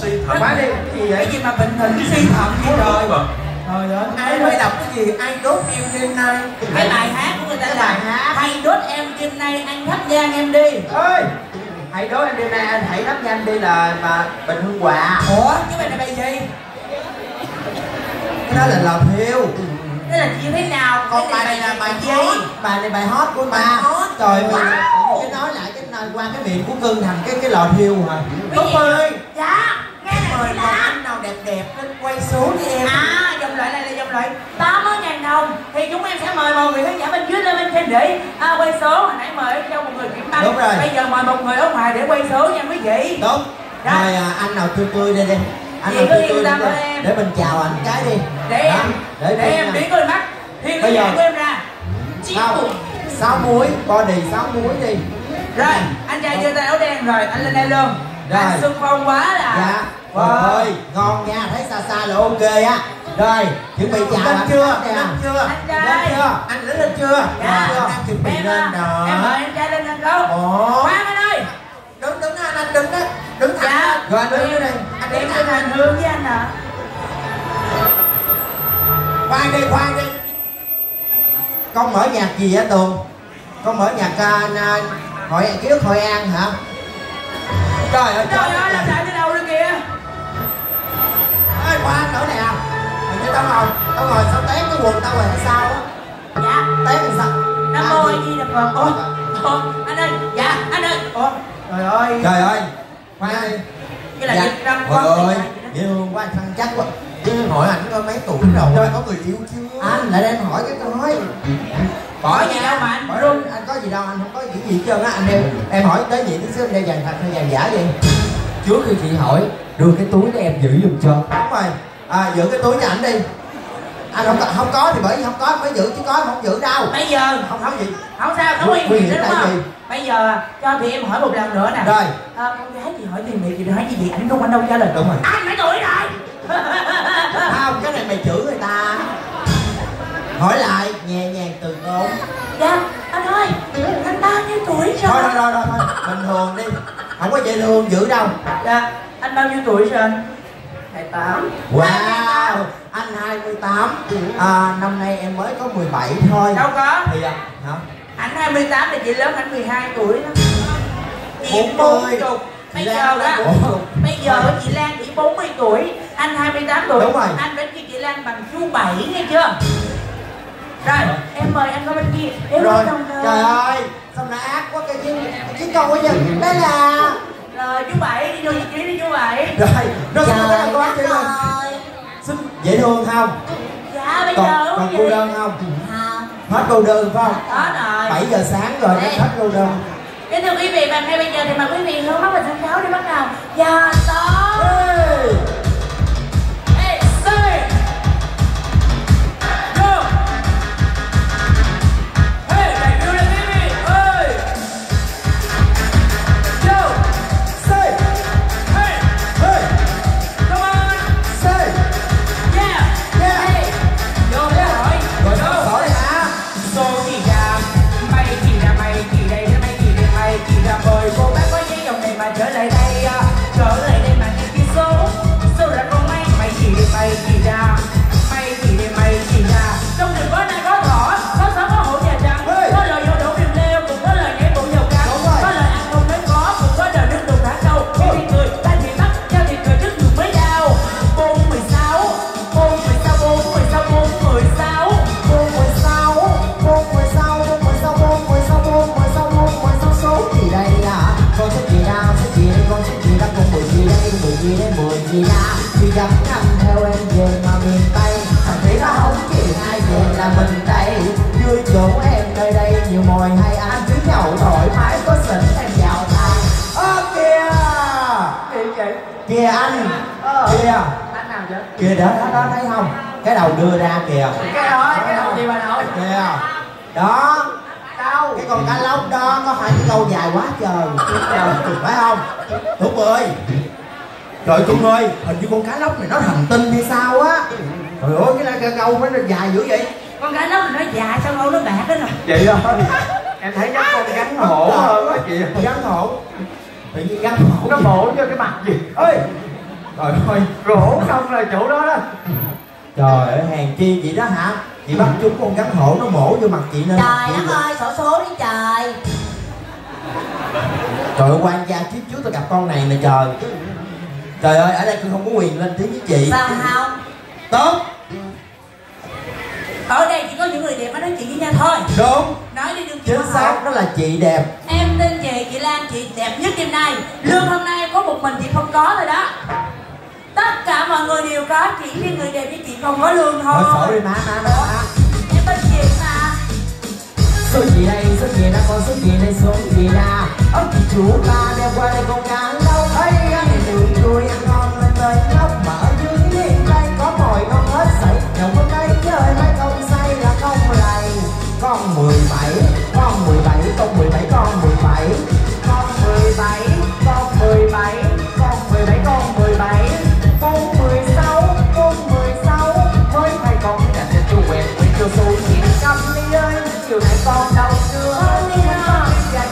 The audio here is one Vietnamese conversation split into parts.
Si thẩm. Quá đi. Cái gì mà bình tĩnh si thẩm vậy rồi. Trời ơi, ai mới đọc cái gì ai đốt em đêm nay. Cái bài hát của người ta là hay đốt em đêm nay anh thắp nhang em đi. Ơi, hãy đốt em đêm nay anh hãy thắp nhang đi là mà bình hương quả. Ủa, cái bài này bài gì? Cái đó là lò thiêu. Thế là như thế nào? Còn bài này là bài gì? Bài này bài hot của bà. Trời ơi, cái nói lại cái nơi qua cái miệng của cưng thành cái lò thiêu hả? Đúng rồi. Dạ. Mời một anh nào đẹp đẹp lên quay xuống với em. À, dòng loại này là dòng loại 80.000 đồng. Thì chúng em sẽ mời một người khán giả bên dưới lên bên trên để quay số. Hồi nãy mời cho một người kiểm băng. Đúng rồi. Bây giờ mời một người ở ngoài để quay số nha quý vị. Đúng. Mời anh nào tươi tươi đây đi. Anh nào tươi tươi để mình chào anh cái đi. Để đó, em để em biến đôi mắt thiên lý của em ra. Không, 6 muối, body 6 muối đi. Rồi, anh trai chưa tay áo đen rồi, anh lên đây luôn. Rồi. Anh xung phong quá là dạ. Ôi, ngon nha, thấy xa xa là ok á. Rồi, chuẩn bị chào anh chưa? Anh lớn lên chưa? Dạ. Đang chuẩn bị lên rồi. Em mời anh trai lên thành công. Khoan anh ơi. Đứng đứng đó, anh đứng đó. Đứng thẳng. Dạ. Rồi anh đứng đi. Anh đứng lên hành hương với anh ạ. Khoan đi, khoan đi. Con mở nhạc gì hả Tường? Con mở nhạc hội ký ức Hội An hả? Trời ơi, nó chạy tới đâu đó kìa. Ê, khoan nữa nè. Hình như tao ngồi sao tét cái quần tao rồi là sao á. Dạ. Tét làm sao? Nam mô A Di Đà Phật. Ủa, anh ơi. Dạ, anh ơi. Ủa, trời ơi. Trời ơi. Khoan đi. Như là Việt Nam quá. Trời ơi, dễ thương quá, anh săn chắc quá. Chứ hỏi ảnh có mấy tuổi rồi, có người yêu chưa? Anh lại đem hỏi cái nói. Bỏ gì đâu mà anh. Bỏ luôn, anh có gì đâu, anh không có những gì hết trơn á. Anh em hỏi tới gì tí xíu em đeo vàng thật hay vàng giả vậy? Trước khi chị hỏi, đưa cái túi để em giữ dùm cho. Đúng rồi, giữ cái túi cho ảnh đi. Anh không có thì bởi vì không có mới giữ chứ có không giữ đâu. Bây giờ không gì. Không sao, có nguy hiểm đúng không? Bây giờ cho thì em hỏi một lần nữa nè. Rồi. Con gái thì hỏi tiền miệng thì hỏi gì vậy? Anh không anh đâu trả lời. Đúng rồi. Anh mấy tuổi rồi? Không, cái này mày chửi người ta. Hỏi lại nhẹ nhàng từ tốn. Dạ, anh ơi, anh bao nhiêu tuổi rồi? Thôi, thôi, bình thường đi. Không có dễ thương dữ đâu. Dạ, anh bao nhiêu tuổi rồi anh? 28. Wow, anh 28. Năm nay em mới có 17 thôi. Đâu có. Thì hả? Anh 28 là chị lớn anh 12 tuổi đó. 40. Bây giờ đó, bây giờ chị Lan chỉ 40 tuổi, anh 28 tuổi. Đúng rồi. Anh đến khi chị Lan bằng chú 7 nghe chưa? Rồi, em mời anh qua bên kia. Em rồi, trời ơi, sao nó ác quá cái chiếc câu ấy nhỉ? Đó là... Rồi, chú Bảy, đi vô vị trí đi chú Bảy. Rồi, nó xin lỗi con chị ơi. Xin dễ thương không? Dạ, bây giờ không còn cô đơn không? Không. Hết cô đơn phải không? Hết rồi. 7 giờ sáng rồi, hết cô đơn. Kính thưa quý vị, và ngay bây giờ thì mời quý vị hướng mắt về sân khấu để bắt đầu. Giờ tối. Dám ngắm theo em về mà miền Tây. Thằng thấy nó không chỉ ai về là mình đây. Vui chỗ em nơi đây nhiều mồi hay ăn cứ nhậu thoải mái có sỉnh em vào thang. Ơ kìa. Kìa anh. Kìa. Anh nào vậy? Kìa đó thấy không? Cái đầu đưa ra kìa. Cái đó, cái đầu gì bà nội? Kìa. Đó. Đâu? Cái con cá lóc đó có phải cái câu dài quá trời. Phải không? Đúng ơi. Trời Cưng ơi, hình như con cá lóc này nó thành tinh hay sao á. Trời ơi, cái câu nó dài dữ vậy. Con cá lóc này nó dài sao đâu nó bạc đó nè. Vậy thôi, em thấy giống con gắn hổ hơn á chị. Gắn hổ. Tự nhiên gắn hổ. Nó bổ cho cái mặt gì. Ơi, Trời ơi, rổ không là chỗ đó đó. Trời ơi, hèn chi vậy đó hả? Chị bắt chúng con gắn hổ nó mổ vô mặt chị nên. Trời đất ơi, xổ số đi trời. Trời ơi, quan gia kiếp trước tôi gặp con này nè trời. Trời ơi, ở đây tôi không có quyền lên tiếng với chị. Sao không? Tốt. Ở đây chỉ có những người đẹp mới nói chuyện với nhau thôi. Đúng. Nói đi đừng chính xác, đó là chị đẹp. Em tên chị Lan, chị đẹp nhất đêm nay. Lương hôm nay có một mình chị không có rồi đó. Tất cả mọi người đều có, chỉ riêng người đẹp với chị không có lương thôi. Thôi đi má. Em bên chị mà. Số chị đây, số chị đã có, số chị đây, số chị đã. Ốc chị chú ta đem qua đây con cá lâu ấy. Ăn thì đường chui, ăn ngon lên tới lóc. Mà ở dưới miền đây có mồi ngon hết sảy. Nhậu có cái chơi mấy con say là con này. Con 17, con 17, con 17, con 17. Con 17, con 17, con 17, con 17. Con 16, con 16. Với thầy con đẹp đẹp chú quẹt quẹt cho xui. Chị cầm đi ơi, chiều nay con đâu chưa? Con đi ra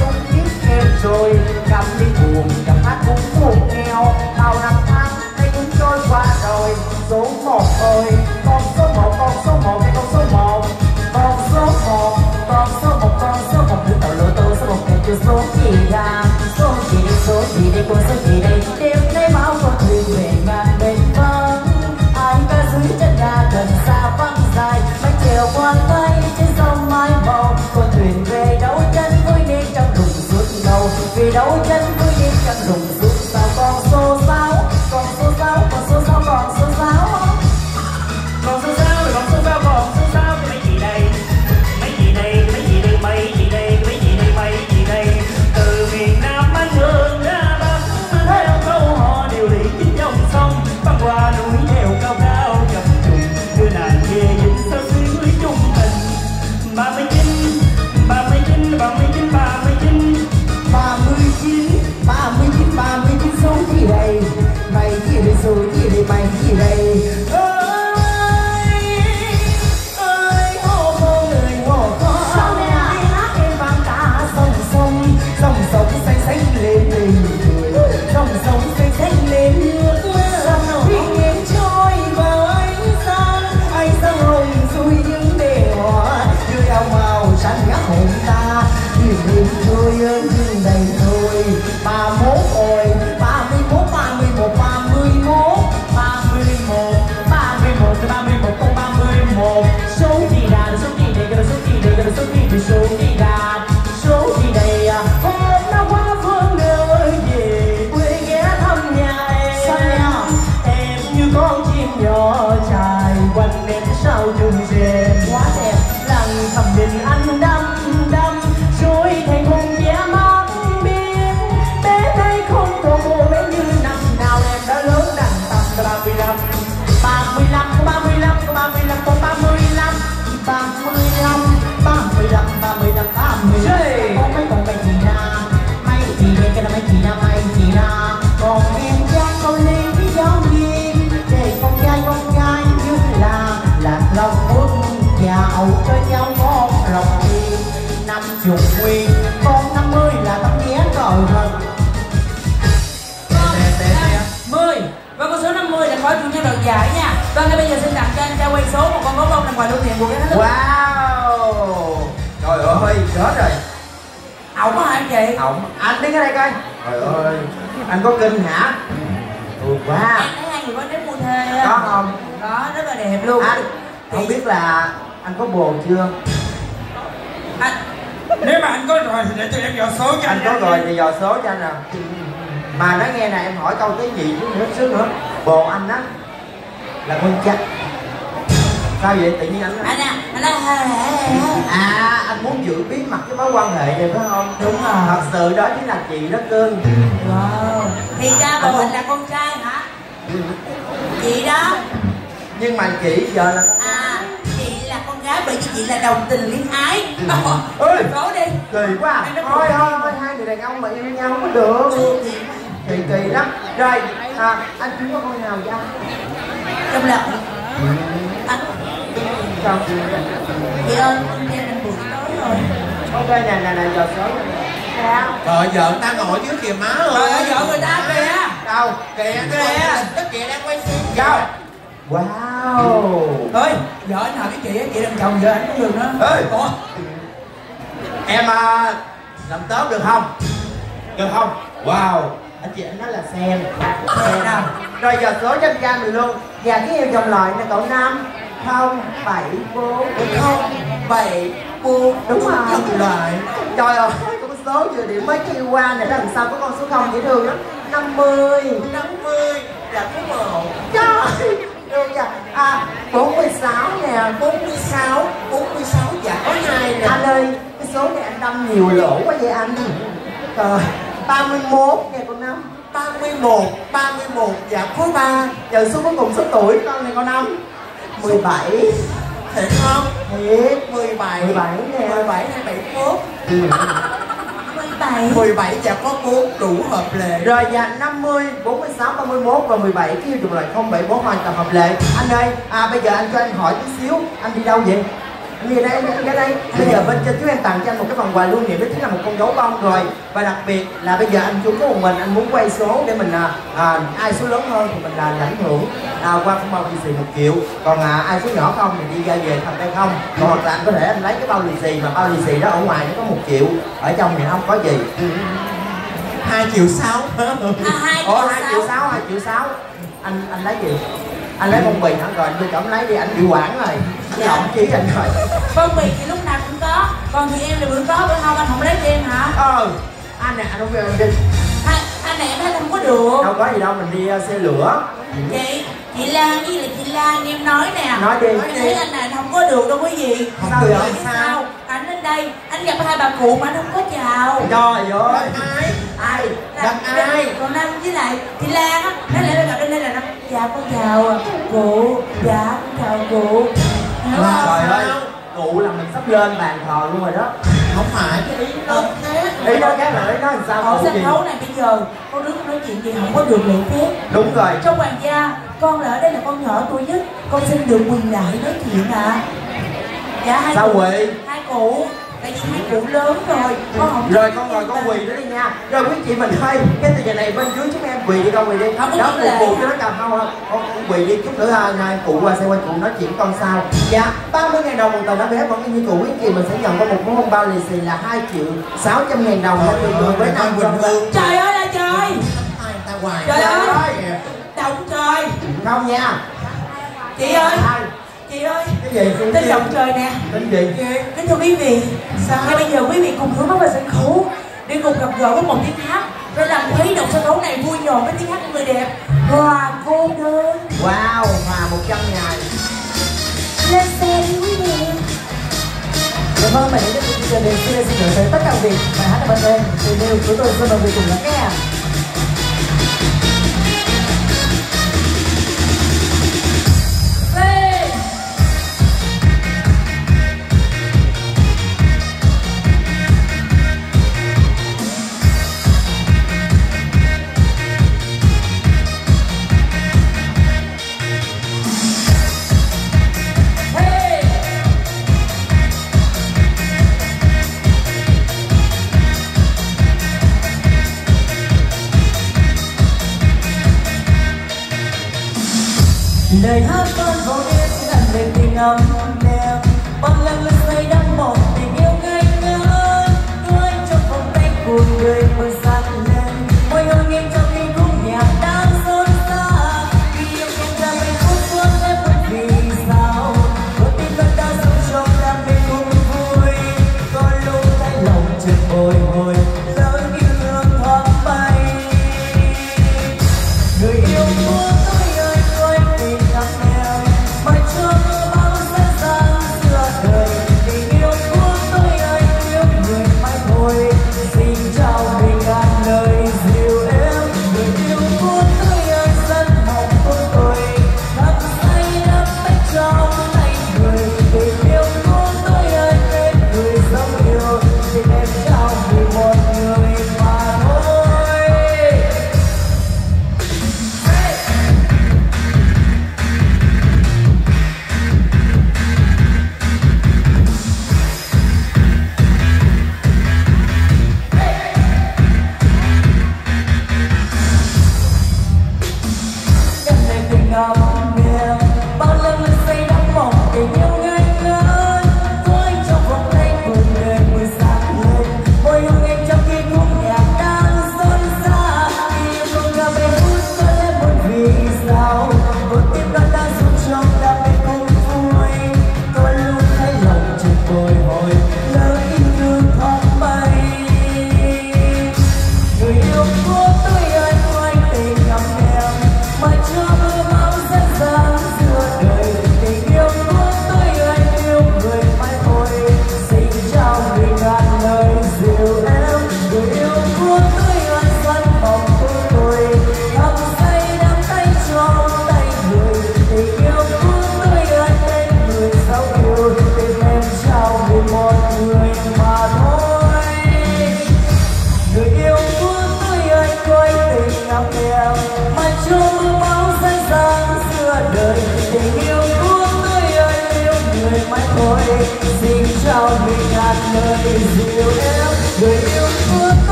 chung chiếc em rồi. Cầm đi buồn, cầm hát cũng buồn nghèo. Bao năm tháng, đây cũng trôi qua rồi. Số 1 ơi, con số 1, con số 1 hay con số 1? Con số 1, con số 1, con số 1. Thứ tàu lô tô số 1 kèm cho số chị ra. Số chị đây, con số chị đây. Đêm nay máu con thuyền về ngàn bên vắng. Ai ca dưới chân ga gần xa vắng dài. Mãi trèo qua tay trên sông Mai Mộng. Con thuyền về đấu chân vui nên trong lùng suốt đầu. Về đấu chân vui nên trong lùng suốt sao. Con số 6, con số 6, con số 6, con số 6. Con số 6, con số 6, con số 6 mấy chị đây. Mấy chị đây, mấy chị đây, mấy chị đây, mấy chị đây, mấy chị đây. Từ miền Nam anh hương qua núi theo cao cao chập trùng đưa nàng về những sao xuyến chung tình. 39 số gì đây mày gì đây số gì đây mày gì đây ơi ơi ô cô người ngồi có sao em hát em vang cả sông xanh xanh lên mình sông xanh xanh lên nước. Điều tôi ơn nhưng đầy thôi. 31 rồi, 31, 31, 31, 31, 31, 31, 31. Số gì đàn, số gì đây, số gì đây, số gì đây, số gì đàn, số gì đây. Hôm đã qua phương nơi về quê ghé thăm nhà em. Em như con chim nhỏ trải quanh em sau trường rèm. Quá đẹp, lặng thầm đình anh đắm đắm. Trôi thành hồn nhé mắt biên. Bé nay không có cô bé như năm nào. Em đã lớn đẳng tầm 35. 35, 35, 35, 35, 35, 35, 35, 35. Có mấy con bé chị na. Mấy chị đây cái là mấy chị na, mấy chị na. Còn em trai con lên với giáo viên. Để con gái như là lạc lòng bước dạo cho nhau con lòng yên. 50 nguyên, con 50 là tấm vé rồi thật. Con 50 và con số 50 là khỏi chủ nhân đoạt giải nha. Và ngay bây giờ xin tặng cho anh trao quay số một con gấu bông nằm ngoài đô thị của cái thánh. Wow, trời ơi, chết rồi. Ổng hả anh chị? Ổng, anh đứng ở đây coi. Trời ơi, anh có kinh hả? Ừ quá. Anh thấy hai người có đến mua thê có không? Có, rất là đẹp luôn. Anh không biết là anh có bồ chưa? Anh nếu mà anh có rồi thì để cho em dò số cho anh. Anh có rồi thì dò số cho anh à. Mà nói nghe này em hỏi câu tiếng gì chứ hết sức nữa. Bồ anh á là con chắc. Sao vậy tự nhiên anh? À anh muốn giữ bí mật cái mối quan hệ này phải không? Đúng rồi. Thật sự đó chính là chị đó cưng. Wow. Thì ra bồ anh là con trai hả? Chị đó. Nhưng mà chị giờ là bởi vì chị là đồng tình liên ái. Ôi, số đi. Kỳ quá. Thôi thôi, hai người đàn ông mà yêu nhau không có được. Kỳ lắm. Rồi, anh chú có con nào vậy? Trong lòng. Chồng. Chị ơi, em đang buồn tối rồi. Ok nè, giờ số. Sao? Trời giờ người ta ngồi dưới kìa má ơi. Trời ơi, vợ người ta kìa. Đâu? Kìa kìa. Tức kìa đang quay phim kìa. Wow. Ơi, vợ anh hỏi chị làm chồng vợ anh cũng được nữa. Ê, ủa? Em làm tớp được không? Được không? Wow. Anh chị anh nói là xem nào. Rồi giờ số cho anh ra mình luôn. Và cái yêu chồng loại là cậu 5 0 7 4 0 7 4. Đúng rồi. Chồng loại. Trời ơi, con số vừa điểm mới kêu qua này, làm sao có con số 0 dễ thương lắm. 50 là số 1. Trời. À, 46 nè, 46 dạ có 2 nè. Anh ơi, cái số này anh đâm nhiều lỗ quá vậy anh. Trời, 31 nè con 5. 31 dạ có 3. Giờ số cuối cùng số tuổi con này con 5. 17. Thiệt không? Thiệt. 17 nè. 17 hay 71. 17 dạ có 4 đủ hợp lệ. Rồi dạ 50, 46, 31 và 17 cái dùng loại 071 hoàn toàn hợp lệ. Anh ơi, bây giờ anh cho anh hỏi tí xíu, anh đi đâu vậy? Anh đi đây, anh ra đây. Bây giờ bên trên chú em tặng cho anh một cái phần quà lưu niệm, đó chính là một con gấu bông rồi. Và đặc biệt là bây giờ anh chú có một mình, anh muốn quay số để mình ai số lớn hơn thì mình là lãnh thưởng qua phong bao lì xì 1 triệu. Còn ai số nhỏ không thì đi ra về thành đây không. Còn hoặc là anh có thể anh lấy cái bao lì xì mà bao lì xì đó ở ngoài nó có 1 triệu, ở trong thì không có gì. 2,6 triệu. 2,6 triệu, 2,6 triệu. Anh lấy gì? Anh lấy bông bì hả? Rồi anh đưa cho ông lấy đi, anh bị quản rồi. Dạ. Lộn chí anh rồi. Bông bì thì lúc nào cũng có. Còn chị em là bữa có bữa không, anh không lấy cho em hả? Anh nè, anh không về đi. Anh nè, em thấy không có được. Đâu có gì đâu, mình đi xe lửa. Chị Lan với là chị Lan em nói nè. Nói đi. Em thấy anh này không có được đâu quý vị. Sao vậy? Sao? Anh đến đây, anh gặp hai bà cụ mà anh không có chào. Trời ơi. Ai? Gặp ai? Còn Nam với lại chị Lan á, nó lại gặp đây là Nam. Dạ con chào cụ, dạ con chào cụ. Trời ơi, cụ là mình sắp lên bàn thờ luôn rồi đó. Không phải cái ý nó khác. Ý nó khác là ý nó làm sao cụ gì? Ở sân khấu này bây giờ, con đứa con nói chuyện gì không có được lễ phép. Đúng rồi. Trong hoàng gia, con là ở đây là con nhỏ tuổi nhất, con xin được quyền đại nói chuyện ạ. Dạ hai cụ. Sao quỳ? Hai cụ. Tại vì hai cụ lớn rồi, con không. Rồi con ngồi con quỳ nữa đi nha. Rồi quý chị mình ơi, cái từ giờ này bên dưới chúng em quỳ đi, con quỳ đi. Đó cụ cho nó cầm không hả? Con quỳ đi chút nữa hai cụ qua xe quay cụ nói chuyện con sao. Dạ, 30.000 đồng một tờ đã vé, còn cái như cụ quý chị mình sẽ nhận có một món hông bao lì xì là 2.600.000 đồng tương đương với 500.000. Trời ơi là trời. Trời ơi. Động trời. Không nha. Chị ơi. Chị ơi, cái gì? Tên động trời nè. Tên gì? Kính thưa quý vị, sao? Ngay bây giờ quý vị cùng hướng mắt vào sân khấu để cùng gặp gỡ với một tiếng hát rồi làm thấy động sân khấu này vui nhộn với tiếng hát của người đẹp Hòa Cô Đơn. Wow, Hòa 100 ngày. Lên xe đi quý vị. Cảm ơn bạn đã đến với chương trình. Xin gửi tới tất cả việc bài hát ở bên đây. Từ đều của tôi xin mời quý vị cùng lắng nghe. Lời hát con vô em sẽ đặt lên tình âm em. Bằng lần lần say đắm một tình yêu ngây ngất. Tôi trong vòng tay của người mơ dạt lên. Môi hôn nghiêng trong khi khúc nhạc đang rộn rã. Khi yêu không ra mình không xuống em vẫn vì sao. Đôi tim vẫn đã sống trong đam mê cùng vui. Có lúc thấy lòng chợt bồi hồi. Lỡ yêu thương thoáng bay. Người yêu của tôi ơi tôi tìm gặp em. Hãy subscribe cho kênh Ghiền Mì Gõ để không bỏ lỡ những video hấp dẫn.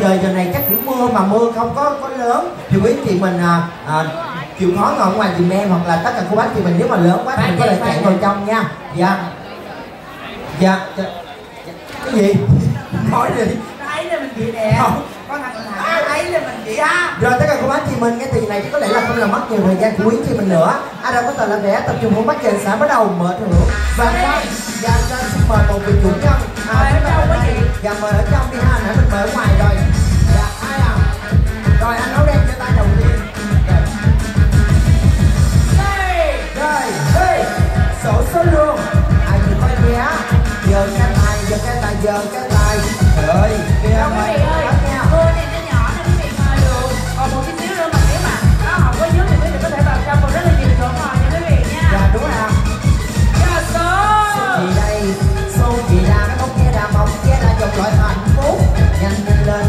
Trời giờ này chắc cũng mưa, mà mưa không có lớn thì quý chị mình chịu khó ngồi ngoài dùm em, hoặc là tất cả cô bác chị mình nếu mà lớn quá thì có thể chạy vào trong nha. Dạ dạ cái gì nói đi ấy là mình chị nè, có thằng là ấy là mình chị ha. Rồi tất cả cô bác chị mình cái thì này chắc có lẽ là không làm mất nhiều thời gian của quý chị mình nữa. Ai đâu có tờ là vẽ tập trung hôn bắt giờ xã bắt đầu mở thưởng và đây dạ cho xin mời một vị chủ nhân dạ mời ở trong đi ha, nãy mình mời ở ngoài rồi. Dạ ai à? Rồi anh áo đen cho tay đầu tiên. Đây đây đây sổ số luôn. Ai thì coi vé giờ cái tay giờ cái tay trời kia ơi nha. Mưa này nó nhỏ nên quý vị mời được còn một tí xíu nữa, mà nếu mà nó không có dưới thì quý vị có thể vào trong còn rất là nhiều chỗ ngồi nha quý vị nha. Dạ đúng à. Dạ số gì đây, số gì ra cái bóng kia ra mong kia ra dòng loại hạnh phúc. Nhanh lên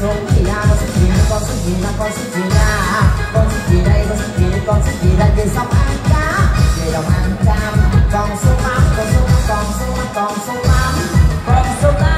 số gì ra con số gì, con số gì ra con số gì đây về sông ăn cá về đồng ăn cam con số mắm con số mắm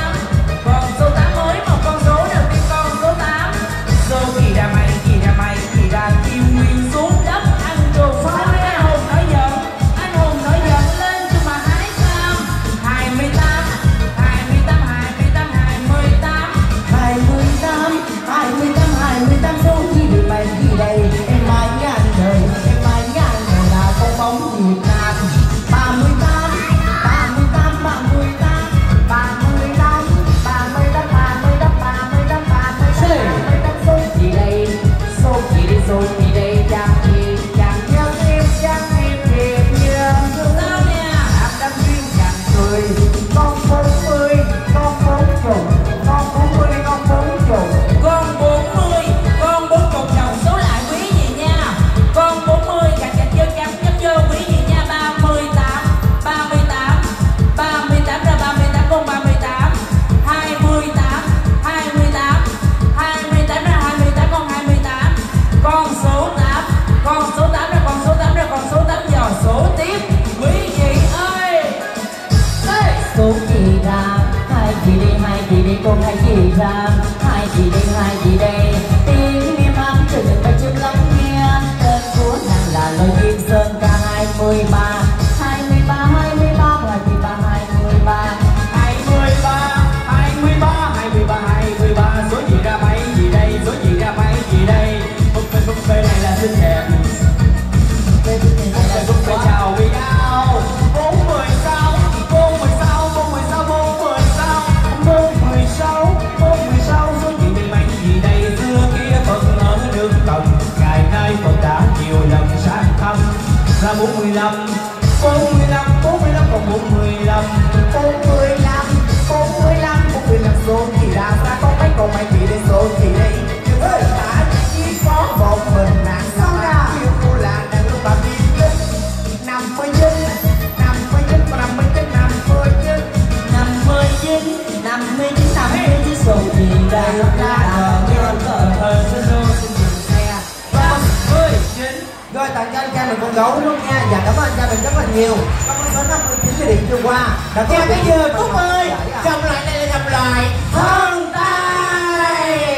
Gấu luôn nha. Dạ, cảm ơn cha mình rất là nhiều. Cảm ơn đến 59 gia đình chưa qua. Đã có cái dừa Cúc ơi, dòng loại này là dòng loại Thân Tay.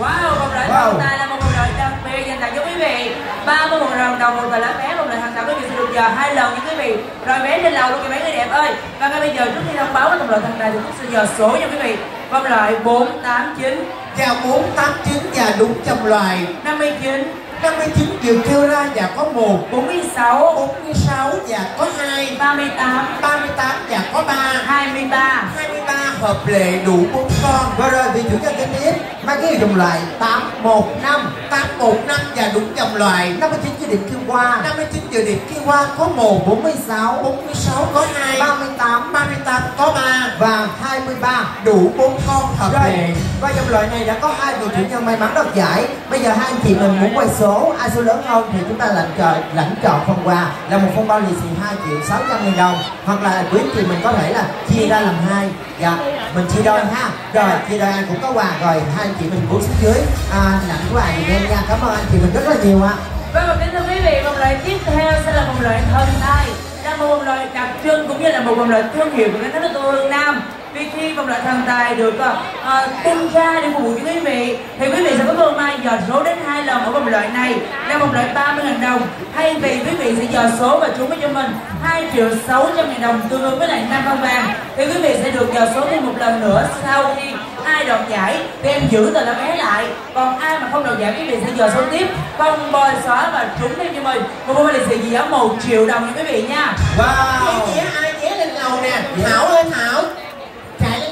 Wow, vòng loại Thân Tay là một vòng loại đặc biệt dành tặng cho quý vị. 30 vòng rồng đồng, một tờ lá vé, một lời hàng tặng quý vị sẽ được giờ 2 lần nha quý vị. Rồi vé lên lầu luôn cho mấy người đẹp ơi. Và ngay bây giờ trước khi thông báo với vòng loại Thân Tay thì Cúc sẽ giờ số nha quý vị. Vòng loại 489. Chào 489 và đúng trong loại 59. 59 chiều kêu ra và có 1, 46, 46 và có 2, 38, 38 và có 3, 23, 23 hợp lệ đủ 4 con. Và rồi thì chúng ta kế tiếp mang cái dòng loại 815, 815 và đúng dòng loại 59 dự điểm kêu qua, 59 dự điểm kêu qua có 1, 46, 46 có 2, 38, 38 có 3 và 23 đủ 4 con hợp lệ. Và dòng loại này đã có 2 người chủ nhân may mắn đoạt giải. Bây giờ hai anh chị mình muốn quay số, ai số lớn hơn thì chúng ta lãnh chọn phần quà là một phong bao lì xì 2.600.000 đồng, hoặc là quý thì mình có thể là chia ra làm 2. Dạ, mình chia đôi ha. Rồi chia đôi ai cũng có quà. Rồi hai anh chị mình buông xuống dưới lãnh quà dùm em nha. Cảm ơn anh chị mình rất là nhiều ạ. Vâng, kính thưa quý vị, vòng loại tiếp theo sẽ là vòng loại Thần Tay, là một vòng loại đặc trưng cũng như là một vòng loại thương hiệu của gánh hát lô tô Hương Nam. Vì khi vòng loại Thần Tài được tung ra để phục vụ cho quý vị thì quý vị sẽ có cơ may dò số đến 2 lần ở vòng loại này là vòng loại 30.000 đồng, thay vì quý vị sẽ dò số và trúng với cho mình 2.600.000 đồng tương đương với lại 5 con vàng thì quý vị sẽ được dò số thêm 1 lần nữa. Sau khi ai đoạt giải thì em giữ tờ lá vé lại, còn ai mà không đoạt giải quý vị sẽ dò số tiếp, không bồi xóa và trúng thêm cho mình một phong bao lì xì gì đó 1.000.000 đồng nha quý vị nha. Wow, ai ghé lên lầu nè, Thảo ơi, Thảo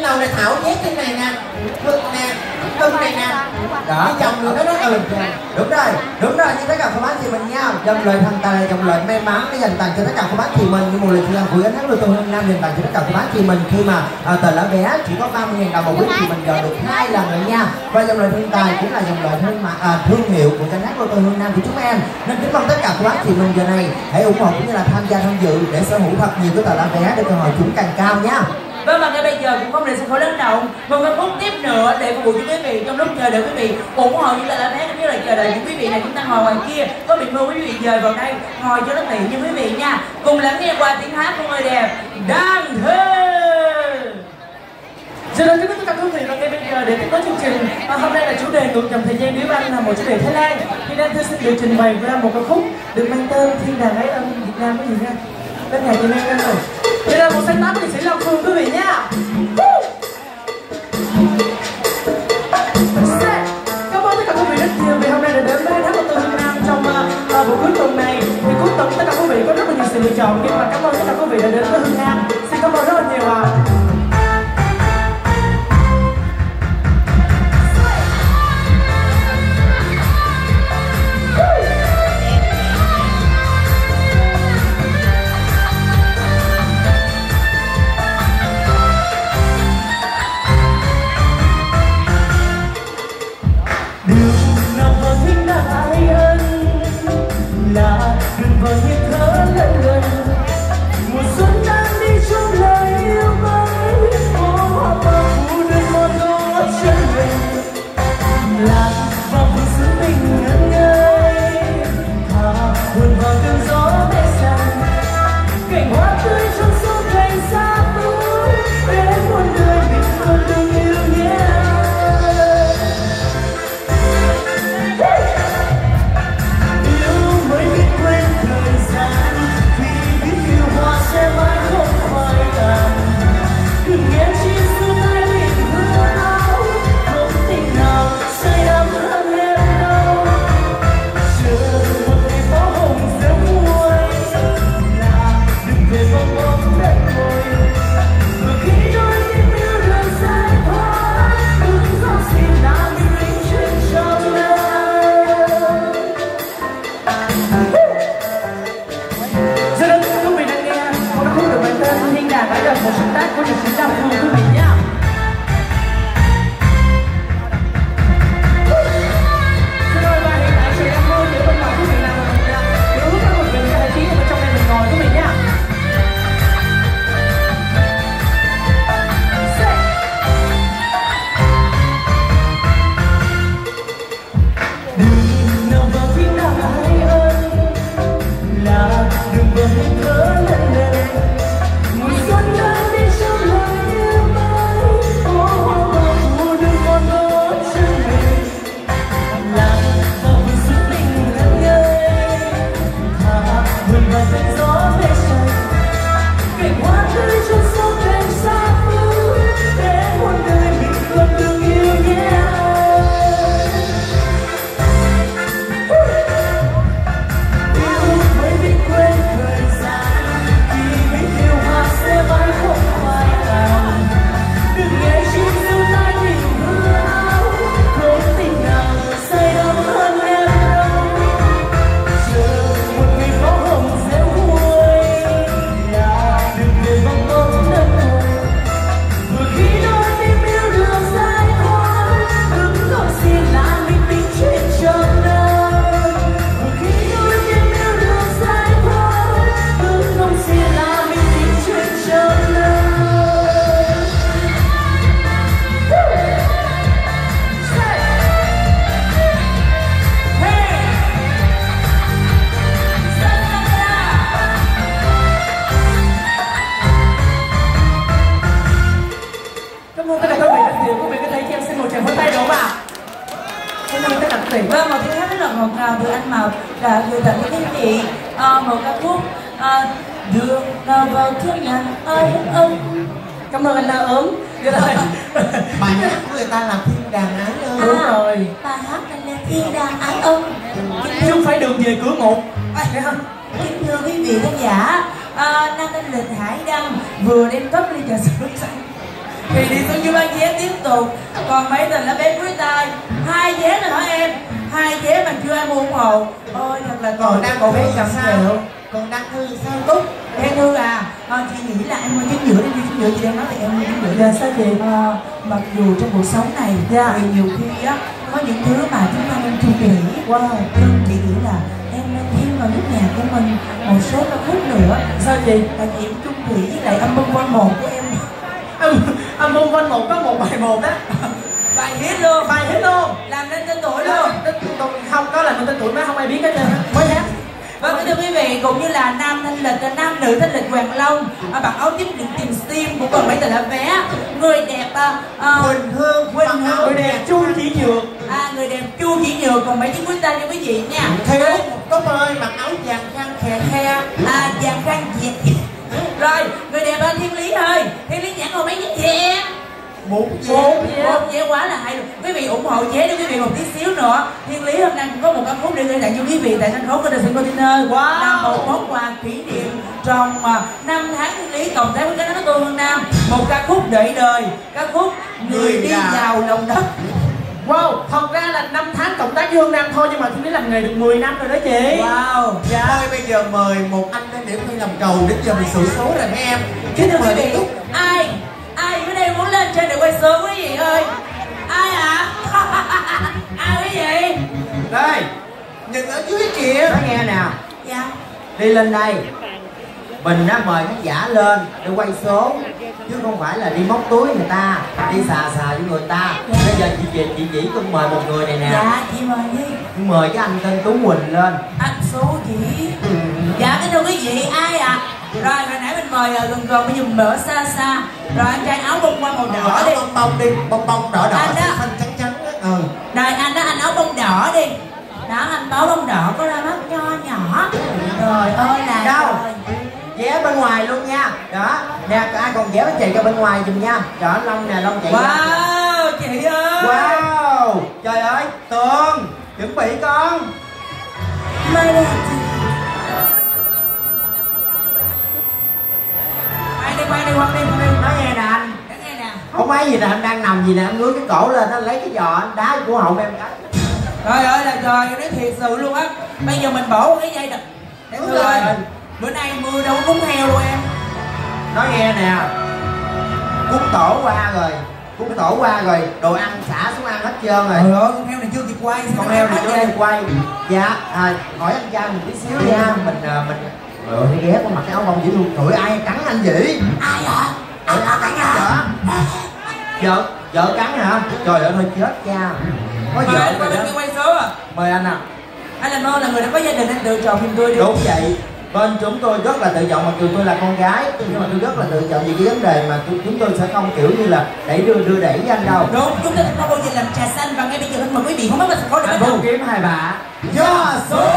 đầu này, Thảo nhét trên này nè, cưng này nè, đó dòng người đó ừ, đúng rồi như tất cả các bạn chị mình nha. Dòng loại Thần Tài là dòng loại may mắn để dành tặng cho tất cả các bạn chị mình, như một lời khuyên của gánh hát lô tô Hương Nam dành tặng cho tất cả các bạn chị mình khi mà tờ lá vé chỉ có 30.000 đồng một quý chị mình gỡ được 2 lần rồi nha. Và dòng loại Thần Tài cũng là dòng loại thương hiệu của gánh hát lô tô Hương Nam của chúng em, nên kính mong tất cả các bạn chị mình giờ này hãy ủng hộ cũng như là tham gia tham dự để sở hữu thật nhiều cái tờ lá vé để cơ hội chúng càng cao nha. Vâng, và ngay bây giờ cũng không để sân khấu lấn động, một cái phút tiếp nữa để phục vụ cho quý vị trong lúc chờ đợi quý vị ủng hộ như là bé, cũng như là chờ đợi những quý vị này chúng ta ngồi ngoài kia có bị mưa quý vị dời vào đây ngồi cho nó tiện như quý vị nha. Cùng lắng nghe qua tiếng hát của người đẹp Đang Thơ. Xin chào quý vị, chúng ta thú vị và ngay bây giờ để tiếp nối chương trình. Hôm nay là chủ đề ngược dòng thời gian, nếu anh là một chủ đề Thái Lan thì Đang Thơ xin được trình bày ra một ca khúc được mang tên Thiên Đàng Ấy Âm Việt Nam. Có gì nha bên này thì mang rồi. Đây là một sáng tác của nghệ sĩ Long Phương quý vị nha. Cảm ơn tất cả quý vị rất nhiều vì hôm nay đã đến với hát lô tô Hương Nam trong buổi cuối tuần này. Thì cuối tuần tất cả quý vị có rất là nhiều sự lựa chọn, nhưng mà cảm ơn tất cả quý vị đã đến với Hương Nam. Xin cảm ơn rất là nhiều ạ. Xin chào quý vị đang hãy là một sáng tác của những sáng tác của mình nhá. Xin ơi, và hiện tại chị đang mơ nếu không bảo mình làm được nhá. Nếu hút các một mình sẽ thấy tí ở trong này mình ngồi của mình nhá. Đừng nào vào phía nào ai ơi, là đừng vào hết cỡ lần này. Cảm ơn anh La Ứng. Bài hát của người ta là Thiên Đàng Ái Ân. Đúng rồi. Bài hát này là Thiên Đàng Ái Ân, chứ không phải Đường Về Cửa Ngục. Phải không? Kính thưa quý vị khán giả, nam thanh lịch Hải Đăng vừa đem cốc ly trà sữa xanh thì đi xuống dưới bán vé tiếp tục. Còn mấy tình là bé cuối tay, hai vé rồi hả em? Hai vé mà chưa ai mua ủng hộ. Ôi thật là còn đang còn bé cầm sao? Còn đang hư sao Túc? Đang hư à? Chị nghĩ là em mua trứng giữa đi, trứng giữa chị đang nói là em mua trứng giữa. Dạ sao vậy? Mặc dù trong cuộc sống này thì nhiều khi á có những thứ mà chúng ta nên suy nghĩ. Nhưng chị nghĩ là em nên thêm vào nước nhạc của mình một số ca khúc nữa. Sao vậy? Tại vì em chung thủy với lại Âm Bông Quanh Một của em. Âm Bông Quanh Một có một bài một á. Bài hit luôn, bài hit luôn, làm nên tên tuổi luôn. Không có làm nên tên tuổi mà không ai biết hết trơn á. Mới hát. Vâng, thưa quý vị, cũng như là nam thanh lịch, nam nữ thanh lịch Hoàng Long, bạn áo tím đừng tìm sim của còn mấy tờ là vé. Người đẹp Quỳnh Hương, người đẹp Chu Chỉ Nhược. Người đẹp Chu Chỉ Nhược, còn mấy tiếng cuối tay cho quý vị nha. Thiếu Cốc ơi, mặc áo vàng khăn khè khe, vàng khăn dẹt. Rồi, người đẹp Thiên Lý ơi, Thiên Lý nhãn còn mấy tiếng gì em? Bốn vé quá là hay rồi. Quý vị ủng hộ vé để quý vị một tí xíu nữa. Thiên Lý hôm nay cũng có một ca khúc để gửi tặng cho quý vị tại thành phố Container. Container là một món quà kỷ niệm trong 5 tháng Thiên Lý cộng tác với Gánh Hát Lô Tô Hương Nam. Một ca khúc đợi đời, ca khúc Người Đi Vào Lòng Đất. Wow, thật ra là 5 tháng cộng tác với Hương Nam thôi, nhưng mà Thiên Lý làm nghề được 10 năm rồi đó chị. Wow. Dạ. Thôi bây giờ mời một anh lên để làm cầu, đến giờ mình xử số rồi mấy em. Chứ thưa quý vị, ai bữa nay muốn lên trên để quay số quý vị ơi? Ai ạ? Ai quý vị? Đây, nhìn ở dưới kia. Nói nghe nè. Dạ. Đi lên đây. Mình đã mời khán giả lên để quay số, chứ không phải là đi móc túi người ta, đi xà với người ta. Bây giờ chị chỉ tôi mời một người này nè. Dạ, chị mời đi. Mời cái anh tên Tú Quỳnh lên. Anh số chị. Dạ, cái đâu quý vị ai ạ? Rồi hồi nãy mình mời gần bây giờ mình mở xa. Rồi anh trai áo bông qua màu đỏ đi. Bông đỏ đỏ, xanh trắng trắng. Rồi anh đó, anh áo bông đỏ đi. Đó, anh báo bông đỏ có đôi mắt nho nhỏ. Rồi ơi là đâu vé bên ngoài luôn nha. Đó, nè ai còn vé với chị cho bên ngoài dùm nha. Rồi anh Long nè, Long chạy. Wow, chị ơi. Wow, trời ơi. Tường, chuẩn bị con. Mai đây quay đi. Nói nghe nè anh. Không phải gì nè, anh đang nằm gì nè, anh ngứa cái cổ lên, anh lấy cái giò, anh đá cái cổ họng em cái. Trời ơi là trời, nói thiệt sự luôn á. Bây giờ mình bỏ cái dây đặt. Để thưa ơi, bữa nay mưa đâu có cúng heo luôn em. nói nghe nè, cúng tổ qua rồi, cúng tổ qua rồi, đồ ăn xả xuống ăn hết trơn rồi. Ơi, con heo này chưa kịp quay, con heo này chưa kịp quay. Dạ, hỏi anh trai mình tí xíu nha, mình ghé con mặc cái áo bông dĩ luôn. Trời ai cắn anh dĩ? Ai hả? Ai cắn hả? Vợ cắn hả? Trời ơi, thôi chết cha. Có vợ mà đừng quay số à. Mời anh ạ. Anh làm ơn là người đã có gia đình anh tự chọn phim tôi đi. Đúng vậy. Bên chúng tôi rất là tự trọng, mặc dù tôi là con gái nhưng mà tôi rất là tự trọng về cái vấn đề mà chúng tôi sẽ không kiểu như là đẩy đưa đẩy với anh đâu. Đúng, chúng tôi có bao giờ làm trà xanh và ngay bây giờ mời quý vị không biết mình sẽ có được anh không? Kiếm hai bà. Dạ số.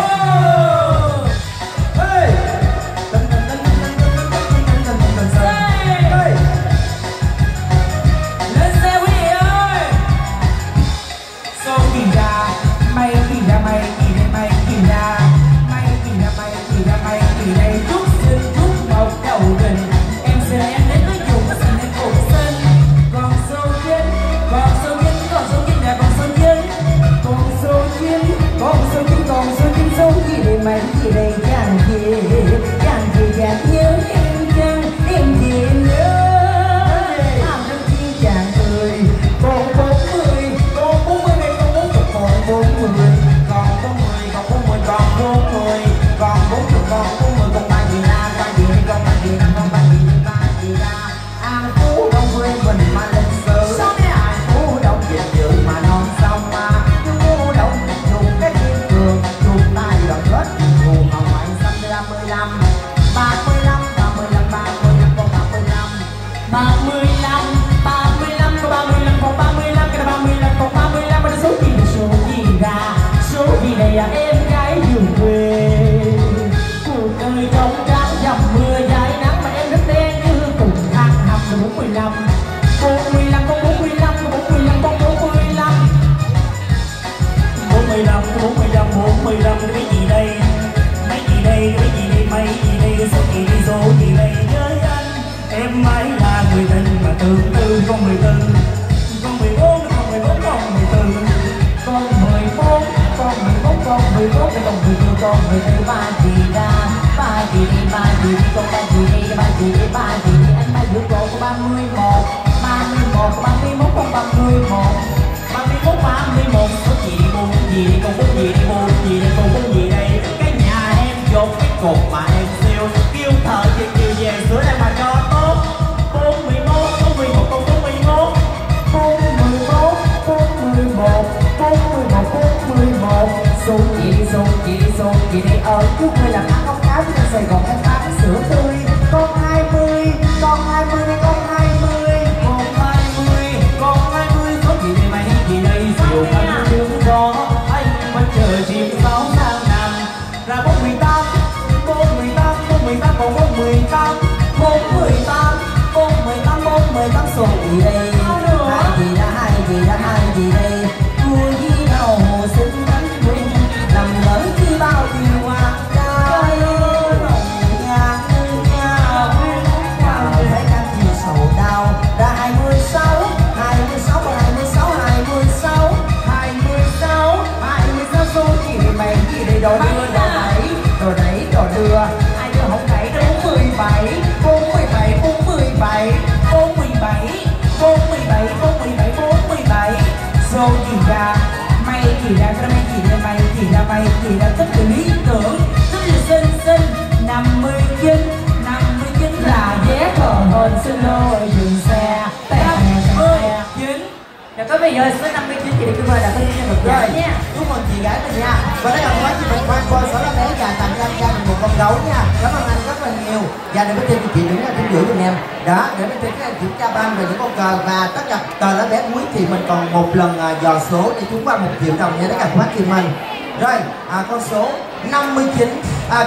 Con số 59,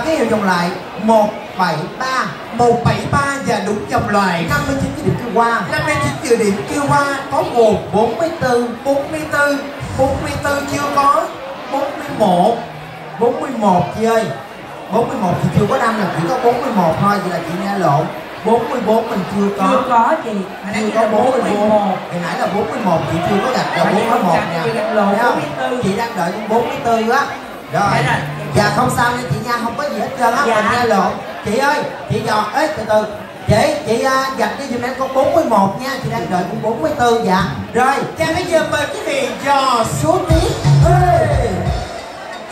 ký hiệu dòng lại 173, 173 và đúng dòng loại 59 chữ điểm kêu qua, 59 chữ điểm kêu qua có gồm 44, 44, 44 chưa có, 41, 41 chị ơi, 41 thì chưa có năm là chỉ có 41 thôi, vậy là chị nghe lộn. 44 mình chưa có. Chưa có chị. Chưa có 41. Hồi nãy là 41 chị chưa có gạch là 41 nha. Chị đang đợi con 44 á. Rồi. Dạ không sao nha chị nha, không có gì hết trơn á, mình nghe lộn. Chị ơi, chị giọt, ê từ từ. Chị dành đi dùm em con 41 nha, chị đang đợi con 44. Dạ. Rồi, cha bây giờ mời quý vị dò số tiếp. Ê!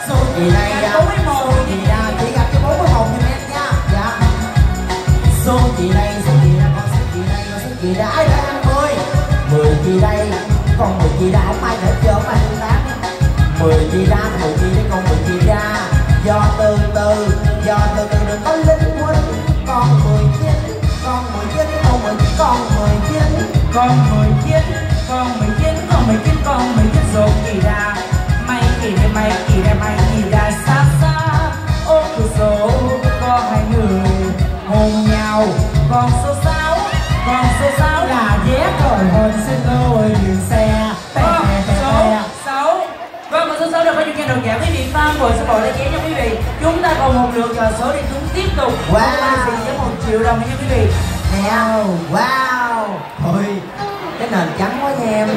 Số chị này 41 thì chị gặp cái 41 dùm em nha. Dạ. Số chị này, con số chị đã ai đã 50. 10 chị đây, còn 10 chị đã không ai hết trơn mà tương tác. 10 chị ra, 10 chị đây còn 10 chị ra. Do từ từ đừng có linh quên. Còn 19 con mười chín số kỳ đà mày kỳ đà xa xa ô cửa sổ có hai người hôn nhau. Con số sáu là vé khởi hôn xin tôi dừng xe số 6. Vâng, con số 6 được có những nhà đồng giả quý vị fan của sẽ bỏ lại vé nha quý vị. Chúng ta còn một lượt chờ số để chúng tiếp tục. Wow, với 1 triệu đồng nha quý vị. Wow, wow. Thôi, cái nền trắng quá nha em.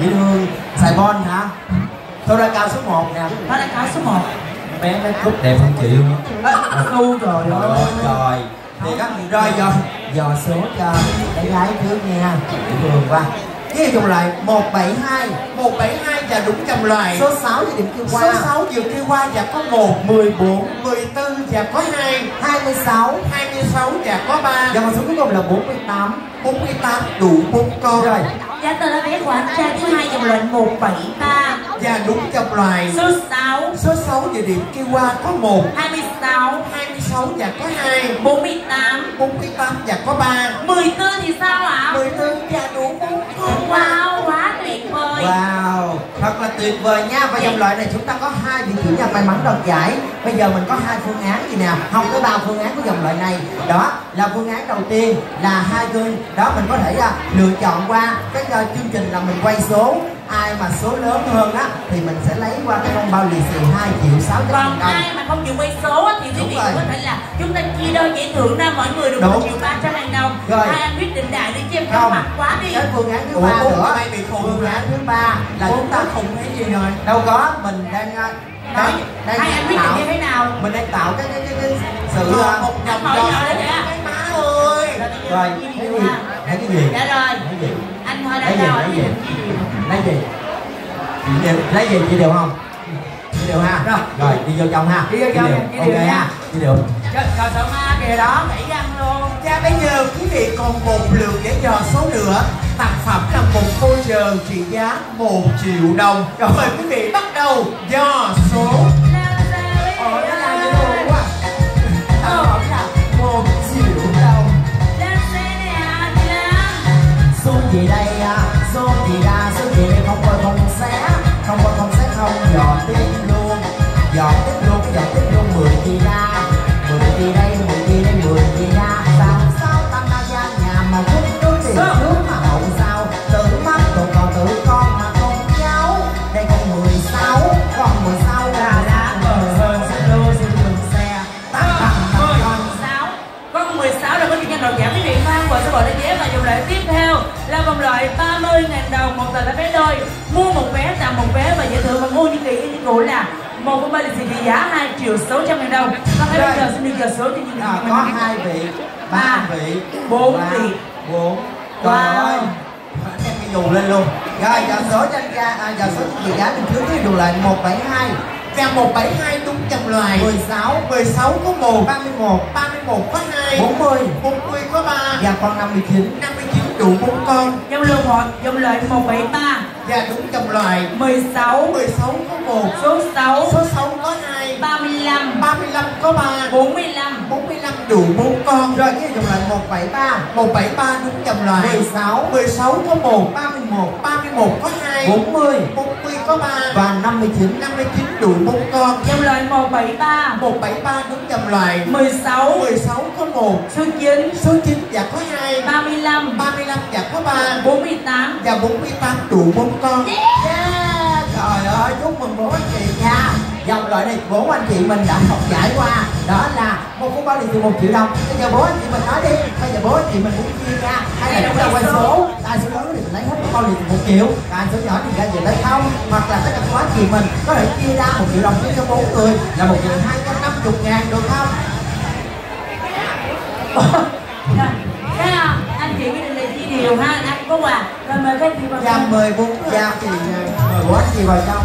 Dễ thương. Sài Gòn hả? Tôi ra cao số 1 nè. Nó đang cao số 1. Bé nó cúp đẹp không chịu. Su trời ơi. Trời. Thì các rồi dò số cho bé gái trước nha. Dễ thương quá. Với chung lại 172 và đúng trong loài. Số 6 thì điểm kia qua. Số 6 vừa kia qua và có 1, 14, 14 và có 2, 26, 26 và có 3. Và con số cuối cùng là 48 đủ 4 con. Rồi. Dạ tôi là vé của anh trai thứ 2 dòng loại 173 và đúng trong loài. Số 6 địa điểm kia qua có 1, 26, 26 và có 2, 48, 48 và có 3, 14 thì sao ạ? 14 và đủ 4 con. Wow, quá tuyệt vời. Wow, thật là tuyệt vời nha. Và dòng loại này chúng ta có 2 vị trí nhà may mắn đoạt giải. Bây giờ mình có 2 phương án gì nè, không có 3 phương án của dòng loại này. Đó là phương án đầu tiên là hai gương. Đó mình có thể lựa chọn qua cái chương trình là mình quay số. Ai mà số lớn hơn á thì mình sẽ lấy qua cái con bao lì xì 2 triệu 600 đồng. Còn ai mà không chịu quay số á thì quý vị có thể là chúng ta chia đôi giải thưởng ra mỗi người được 1 triệu 300 ngàn đồng. Rồi. Ai anh quyết định đại đi chứ em không mặc quá đi. Cái phương án thứ 3 nữa. Phương án thứ 3 là chúng ta không thấy gì rồi. Đâu có, mình đang anh quyết định như thế nào. Mình đang tạo cái sự một đồng cho cái má ơi. Rồi. Cái gì? Dạ rồi. Anh thôi đã rồi. Lấy gì chị đều không? Chị đều ha. Rồi đi vô trong ha. Đi vô trong. Ok ha. Chị đều. Còn sợ ma kìa đó, nghĩ ăn luôn. Cha bây giờ quý vị còn 1 lượt để dò số nữa. Tặng phẩm là 1 cô giờ trị giá 1 triệu đồng. Rồi mời quý vị bắt đầu dò số. Ồ nó là như đồ quá. Tặng phẩm là 1 triệu đồng. Lên xe nè chị Lan. Xuống chị đây dọn tiếp luôn 10 chị ra sao tam na gia nhà mà cũng đối tiền nước mà hậu sao tự mắt tụi còn tự con mà không cháu đây con 16 con 16 là xin mình xe con 16 là có những nhân đồng giảm cái điện thoại của số bộ đánh giá. Và dòng loại tiếp theo là vòng loại 30.000 đồng, 1 tờ là vé đôi, mua 1 vé tặng 1 vé và giải thưởng và mua những cái cụ là 1 con ba lì xì trị giá 2 triệu 600 ngàn đồng. Và bây giờ xin được chờ số cho những người có 2 vị 3 vị 4 vị 4. Trời ơi, em cái dù lên luôn. Rồi giờ số cho anh ra, giờ số trị giá mình cứ cái dù lại 172 và 172 đúng trong loài. 16 có 1, 31 có 2, 40 có 3 và con 59 đủ 4 con. Dòng loại 173 và đúng trong loài. 16 có 1, số 6 có 2, 35 có 3, 45 đủ 4 con. Rồi cái dòng loại 173 đúng trong loài. 16 có 1, 31 có 2, 40 có 3 và 59 đủ 4 con. Dòng loại 173 đúng trong loài. 16 có 1, số 9 và có 2, 35 và có 3, 48 và 48 đủ 4 con. Yeah. Trời ơi, chúc mừng 4 anh chị nha. Dòng loại này 4 anh chị mình đã học giải qua. Đó là một cuốn bao lì xì 1 triệu đồng. Bây giờ 4 anh chị mình nói đi. Bây giờ 4 anh chị mình cũng chia nha. Hay là chúng ta quay số. Ai số lớn thì mình lấy hết bao lì xì 1 triệu. Ai số nhỏ thì ra về lấy không. Hoặc là tất cả các anh chị mình có thể chia ra 1 triệu đồng cho 4 người là 1.250.000 được không? Rồi, các anh chị với đình chị Điều ha, anh có quà. Rồi mời các anh chị vào trong. Dạ, mời bốn, dạ chị, mời bốn anh chị vào trong.